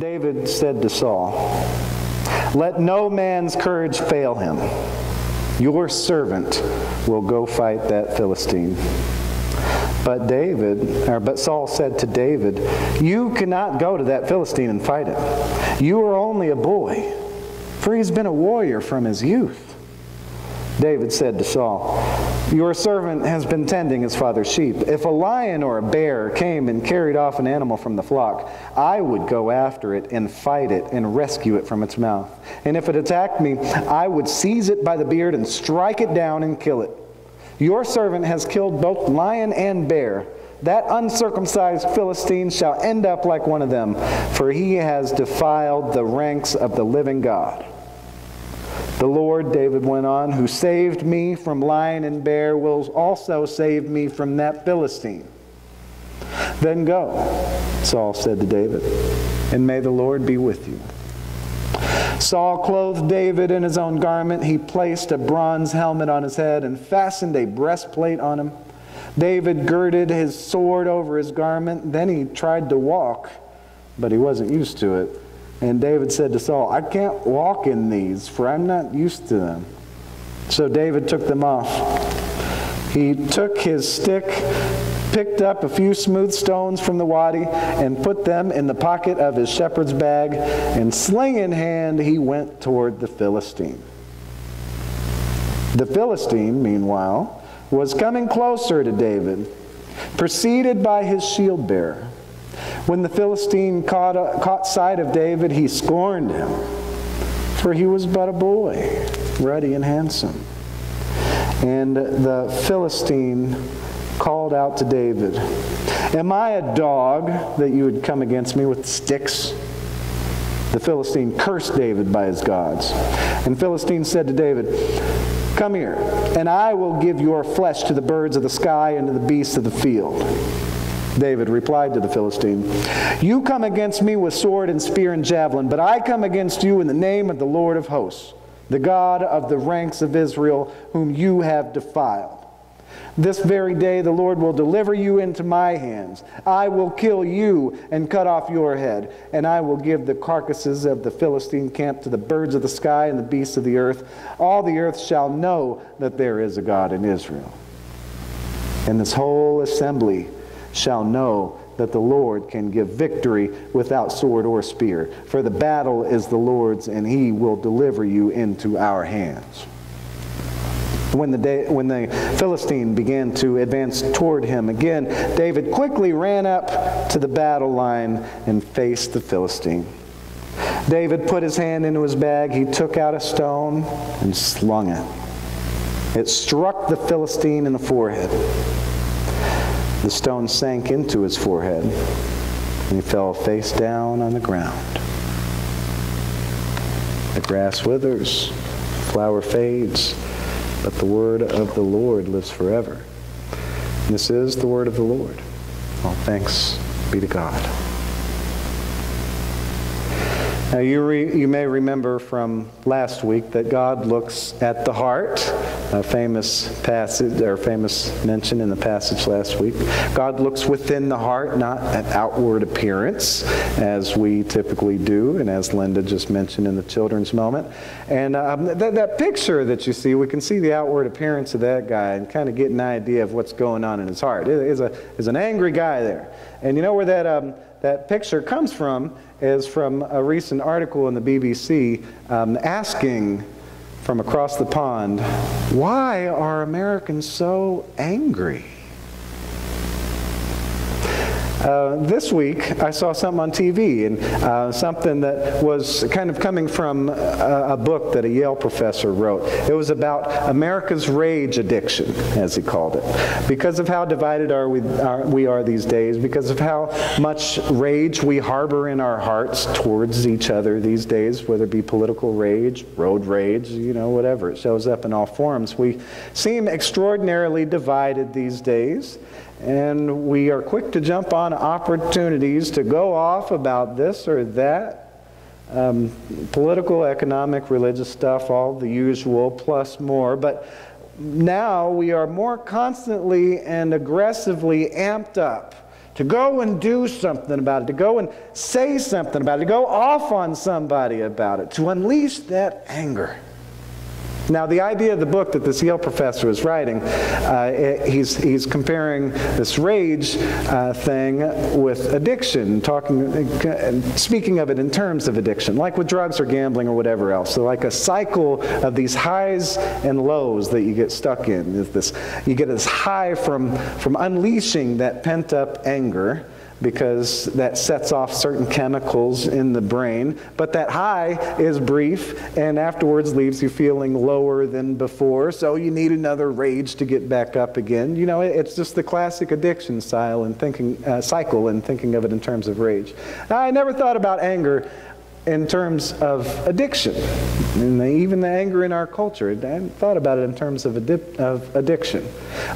David said to Saul, "Let no man's courage fail him. Your servant will go fight that Philistine." But Saul said to David, "You cannot go to that Philistine and fight him. You are only a boy, for he's been a warrior from his youth." David said to Saul, "Your servant has been tending his father's sheep. If a lion or a bear came and carried off an animal from the flock, I would go after it and fight it and rescue it from its mouth. And if it attacked me, I would seize it by the beard and strike it down and kill it. Your servant has killed both lion and bear. That uncircumcised Philistine shall end up like one of them, for he has defiled the ranks of the living God. The Lord," David went on, "who saved me from lion and bear will also save me from that Philistine." "Then go," Saul said to David, "and may the Lord be with you." Saul clothed David in his own garment. He placed a bronze helmet on his head and fastened a breastplate on him. David girded his sword over his garment. Then he tried to walk, but he wasn't used to it. And David said to Saul, "I can't walk in these, for I'm not used to them." So David took them off. He took his stick, picked up a few smooth stones from the wadi, and put them in the pocket of his shepherd's bag, and sling in hand, he went toward the Philistine. The Philistine, meanwhile, was coming closer to David, preceded by his shield bearer. When the Philistine caught sight of David, he scorned him, for he was but a boy, ruddy and handsome. And the Philistine called out to David, "Am I a dog that you would come against me with sticks?" The Philistine cursed David by his gods. And Philistine said to David, "Come here, and I will give your flesh to the birds of the sky and to the beasts of the field." David replied to the Philistine, "You come against me with sword and spear and javelin, but I come against you in the name of the Lord of hosts, the God of the ranks of Israel, whom you have defiled. This very day the Lord will deliver you into my hands. I will kill you and cut off your head, and I will give the carcasses of the Philistine camp to the birds of the sky and the beasts of the earth. All the earth shall know that there is a God in Israel. And this whole assembly shall know that the Lord can give victory without sword or spear, for the battle is the Lord's, and he will deliver you into our hands." When the Philistine began to advance toward him again, David quickly ran up to the battle line and faced the Philistine. David put his hand into his bag. He took out a stone and slung it. It struck the Philistine in the forehead. The stone sank into his forehead, and he fell face down on the ground. The grass withers, the flower fades, but the word of the Lord lives forever. And this is the word of the Lord. All thanks be to God. Now you may remember from last week that God looks at the heart, a famous passage or famous mention in the passage last week. God looks within the heart, not at outward appearance, as we typically do, and as Linda just mentioned in the children's moment. And that picture that you see, we can see the outward appearance of that guy and kind of get an idea of what's going on in his heart. There's an angry guy there. And you know where that picture comes from is from a recent article in the BBC asking from across the pond, why are Americans so angry? This week, I saw something on TV, and something that was kind of coming from a book that a Yale professor wrote. It was about America's rage addiction, as he called it. Because of how divided we are these days, because of how much rage we harbor in our hearts towards each other these days, whether it be political rage, road rage, you know, whatever. It shows up in all forms. We seem extraordinarily divided these days. And we are quick to jump on opportunities to go off about this or that, political, economic, religious stuff, all the usual, plus more. But now we are more constantly and aggressively amped up to go and do something about it, to go and say something about it, to go off on somebody about it, to unleash that anger. Now, the idea of the book that this Yale professor is writing, he's comparing this rage thing with addiction, speaking of it in terms of addiction, like with drugs or gambling or whatever else. So like a cycle of these highs and lows that you get stuck in. You get this high from unleashing that pent-up anger, because that sets off certain chemicals in the brain. But that high is brief and afterwards leaves you feeling lower than before, so you need another rage to get back up again. You know, it's just the classic addiction style and thinking, cycle, and thinking of it in terms of rage. Now, I never thought about anger in terms of addiction, and even the anger in our culture. I hadn't thought about it in terms of addiction.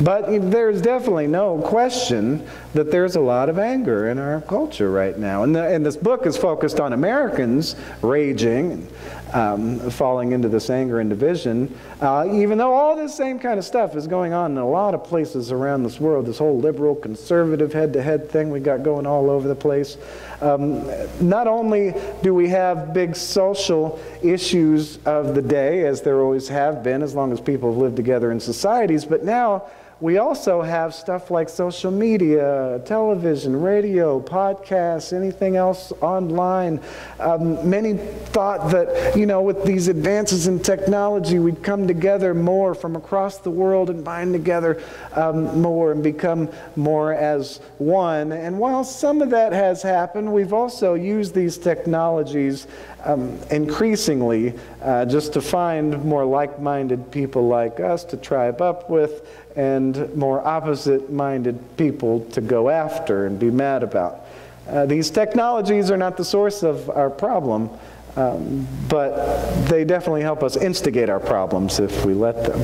But there's definitely no question that there's a lot of anger in our culture right now. And this book is focused on Americans raging, falling into this anger and division, even though all this same kind of stuff is going on in a lot of places around this world, this whole liberal, conservative, head-to-head thing we got going all over the place. Not only do we have big social issues of the day, as there always have been, as long as people have lived together in societies, but now we also have stuff like social media, television, radio, podcasts, anything else online. Many thought that, you know, with these advances in technology, we'd come together more from across the world and bind together more and become more as one. And while some of that has happened, we've also used these technologies increasingly just to find more like-minded people like us to tribe up with, and more opposite-minded people to go after and be mad about. These technologies are not the source of our problem, but they definitely help us instigate our problems if we let them.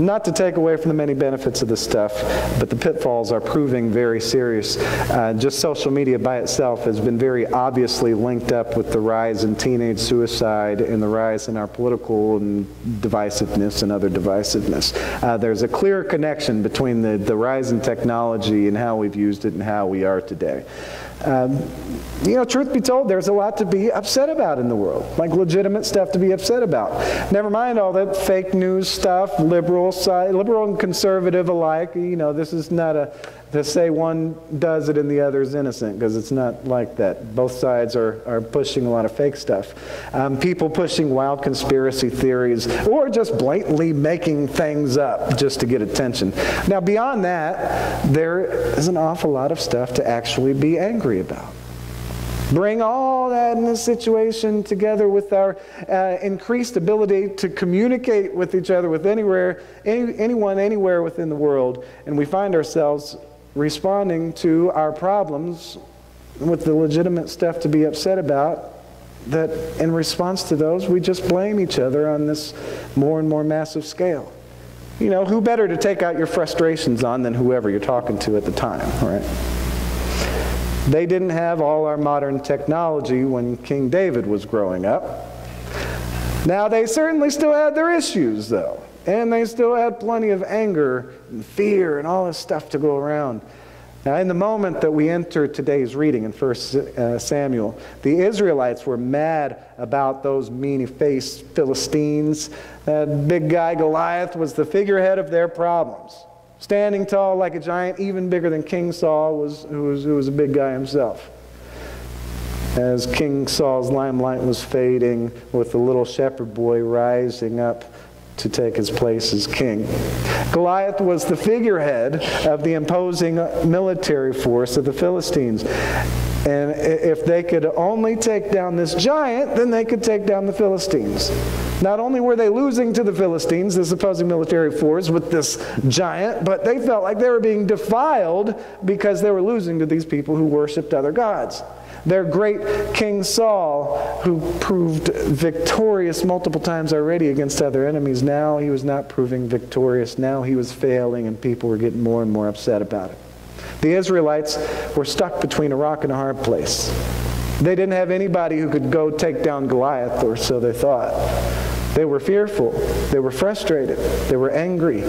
Not to take away from the many benefits of this stuff, but the pitfalls are proving very serious. Just social media by itself has been very obviously linked up with the rise in teenage suicide and the rise in our political and divisiveness and other divisiveness. There's a clear connection between the rise in technology and how we've used it and how we are today. You know, truth be told, there's a lot to be upset about in the world, like legitimate stuff to be upset about. Never mind all that fake news stuff, liberal and conservative alike. You know, this is not to say one does it and the other is innocent, because it's not like that. Both sides are pushing a lot of fake stuff. People pushing wild conspiracy theories or just blatantly making things up just to get attention. Now, beyond that, there is an awful lot of stuff to actually be angry about. Bring all that in this situation together with our increased ability to communicate with each other, with anyone, anywhere within the world, and we find ourselves responding to our problems with the legitimate stuff to be upset about, that in response to those, we just blame each other on this more and more massive scale. You know, who better to take out your frustrations on than whoever you're talking to at the time, right? They didn't have all our modern technology when King David was growing up. Now, they certainly still had their issues, though. And they still had plenty of anger and fear and all this stuff to go around. Now, in the moment that we enter today's reading in First Samuel, the Israelites were mad about those mean-faced Philistines. That big guy Goliath was the figurehead of their problems. Standing tall like a giant, even bigger than King Saul, who was a big guy himself. As King Saul's limelight was fading, with the little shepherd boy rising up to take his place as king. Goliath was the figurehead of the imposing military force of the Philistines. And if they could only take down this giant, then they could take down the Philistines. Not only were they losing to the Philistines, this opposing military force with this giant, but they felt like they were being defiled because they were losing to these people who worshipped other gods. Their great King Saul, who proved victorious multiple times already against other enemies, now he was not proving victorious. Now he was failing, and people were getting more and more upset about it. The Israelites were stuck between a rock and a hard place. They didn't have anybody who could go take down Goliath, or so they thought. They were fearful. They were frustrated. They were angry.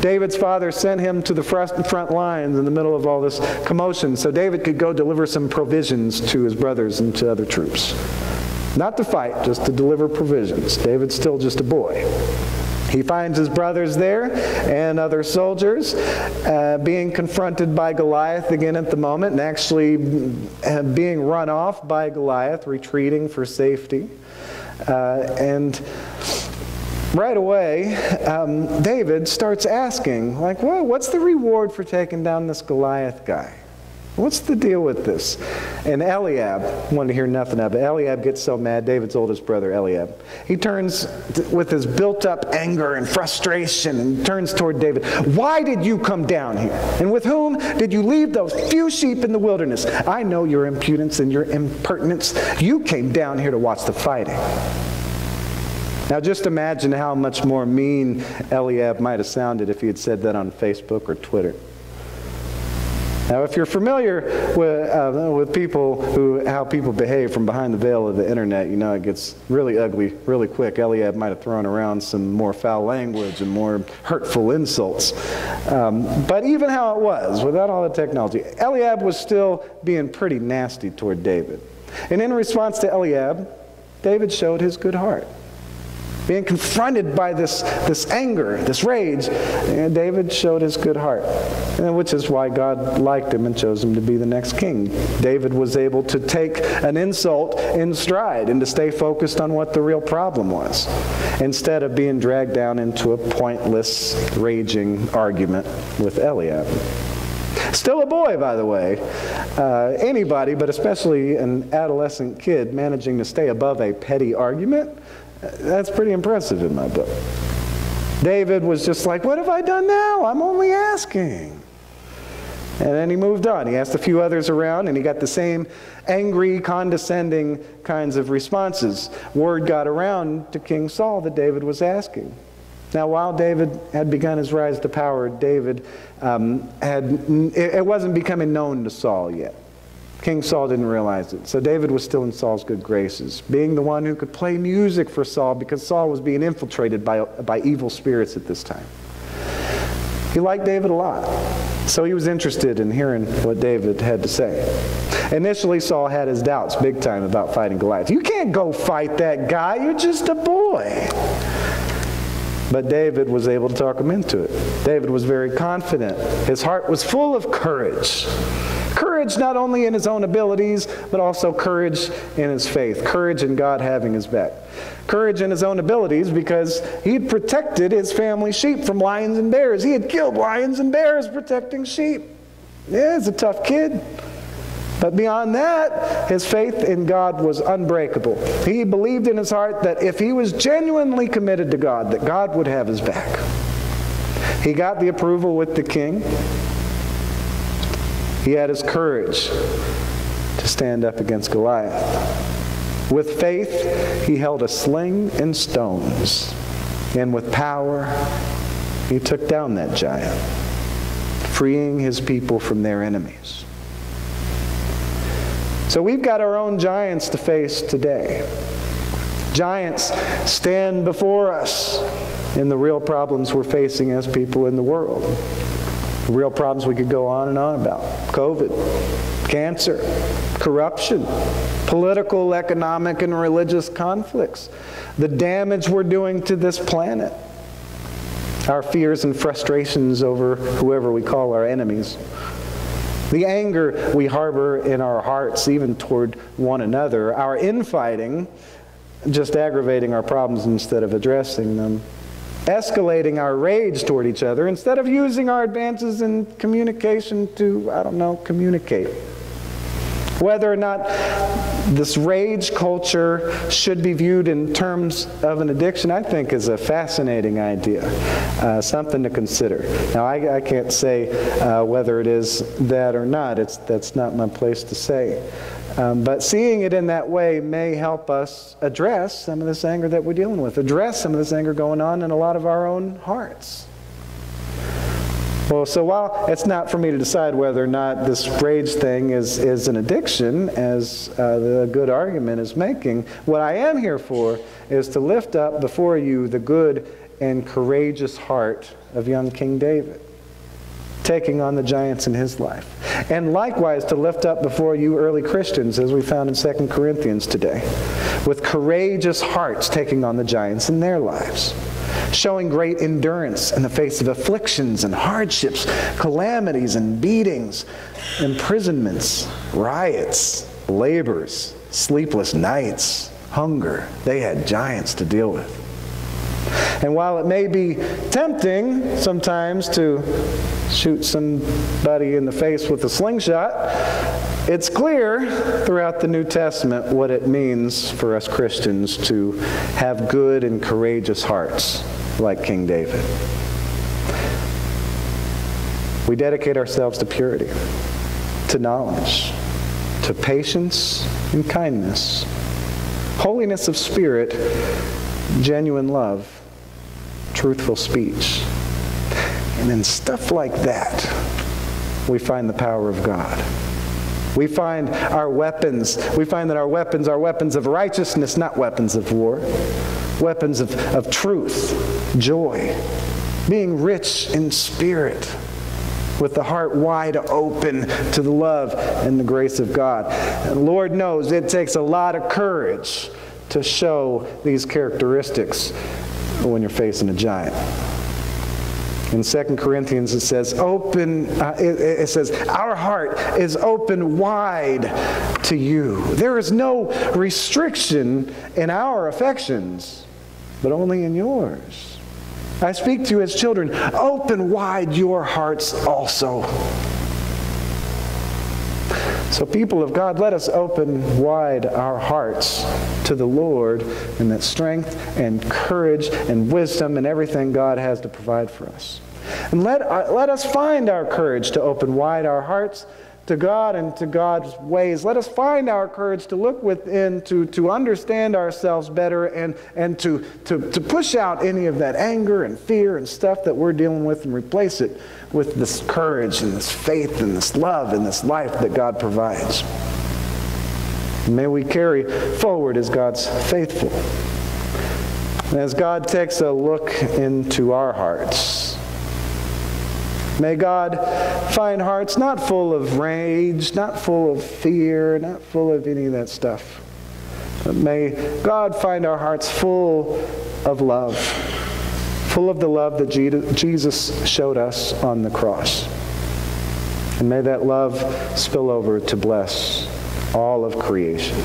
David's father sent him to the front lines in the middle of all this commotion so David could go deliver some provisions to his brothers and to other troops. Not to fight, just to deliver provisions. David's still just a boy. He finds his brothers there and other soldiers being confronted by Goliath again at the moment, and actually being run off by Goliath, retreating for safety. And right away, David starts asking, like, well, what's the reward for taking down this Goliath guy? What's the deal with this? And Eliab wanted to hear nothing of it. Eliab gets so mad, David's oldest brother, Eliab. He turns with his built-up anger and frustration and turns toward David. Why did you come down here? And with whom did you leave those few sheep in the wilderness? I know your impudence and your impertinence. You came down here to watch the fighting. Now just imagine how much more mean Eliab might have sounded if he had said that on Facebook or Twitter. Now, if you're familiar with people how people behave from behind the veil of the internet, you know it gets really ugly really quick. Eliab might have thrown around some more foul language and more hurtful insults. But even how it was, without all the technology, Eliab was still being pretty nasty toward David. And in response to Eliab, David showed his good heart. Being confronted by this anger, this rage, and David showed his good heart, which is why God liked him and chose him to be the next king. David was able to take an insult in stride and to stay focused on what the real problem was, instead of being dragged down into a pointless, raging argument with Eliab. Still a boy, by the way. Anybody, but especially an adolescent kid, managing to stay above a petty argument, that's pretty impressive in my book. David was just like, what have I done now? I'm only asking. And then he moved on. He asked a few others around, and he got the same angry, condescending kinds of responses. Word got around to King Saul that David was asking. Now, while David had begun his rise to power, it wasn't becoming known to Saul yet. King Saul didn't realize it. So David was still in Saul's good graces, being the one who could play music for Saul because Saul was being infiltrated by evil spirits at this time. He liked David a lot, so he was interested in hearing what David had to say. Initially, Saul had his doubts big time about fighting Goliath. You can't go fight that guy. You're just a boy. But David was able to talk him into it. David was very confident. His heart was full of courage. Courage not only in his own abilities, but also courage in his faith. Courage in God having his back. Courage in his own abilities because he had protected his family sheep from lions and bears. He had killed lions and bears protecting sheep. Yeah, he's a tough kid. But beyond that, his faith in God was unbreakable. He believed in his heart that if he was genuinely committed to God, that God would have his back. He got the approval with the king. He had his courage to stand up against Goliath. With faith, he held a sling and stones. And with power, he took down that giant, freeing his people from their enemies. So we've got our own giants to face today. Giants stand before us in the real problems we're facing as people in the world. Real problems we could go on and on about. COVID, cancer, corruption, political, economic, and religious conflicts. The damage we're doing to this planet. Our fears and frustrations over whoever we call our enemies. The anger we harbor in our hearts, even toward one another. Our infighting, just aggravating our problems instead of addressing them. Escalating our rage toward each other instead of using our advances in communication to, I don't know, communicate. Whether or not this rage culture should be viewed in terms of an addiction, I think is a fascinating idea, something to consider. Now, I can't say whether it is that or not. That's not my place to say. But seeing it in that way may help us address some of this anger that we're dealing with, address some of this anger going on in a lot of our own hearts. Well, so while it's not for me to decide whether or not this rage thing is an addiction, as the good argument is making, what I am here for is to lift up before you the good and courageous heart of young King David, taking on the giants in his life. And likewise, to lift up before you early Christians, as we found in 2 Corinthians today, with courageous hearts taking on the giants in their lives, showing great endurance in the face of afflictions and hardships, calamities and beatings, imprisonments, riots, labors, sleepless nights, hunger. They had giants to deal with. And while it may be tempting sometimes to shoot somebody in the face with a slingshot, it's clear throughout the New Testament what it means for us Christians to have good and courageous hearts like King David. We dedicate ourselves to purity, to knowledge, to patience and kindness, holiness of spirit, genuine love, truthful speech. And in stuff like that, we find the power of God. We find our weapons. We find that our weapons are weapons of righteousness, not weapons of war. Weapons of truth, joy, being rich in spirit, with the heart wide open to the love and the grace of God. And Lord knows it takes a lot of courage to show these characteristics when you're facing a giant. In 2 Corinthians it says, our heart is open wide to you. There is no restriction in our affections, but only in yours. I speak to you as children, open wide your hearts also. So people of God, let us open wide our hearts to the Lord, and that strength and courage and wisdom and everything God has to provide for us. And let us find our courage to open wide our hearts to God and to God's ways. Let us find our courage to look within, to understand ourselves better, and to push out any of that anger and fear and stuff that we're dealing with and replace it with this courage and this faith and this love and this life that God provides. May we carry forward as God's faithful. And as God takes a look into our hearts, may God find hearts not full of rage, not full of fear, not full of any of that stuff. But may God find our hearts full of love, full of the love that Jesus showed us on the cross. And may that love spill over to bless all of creation.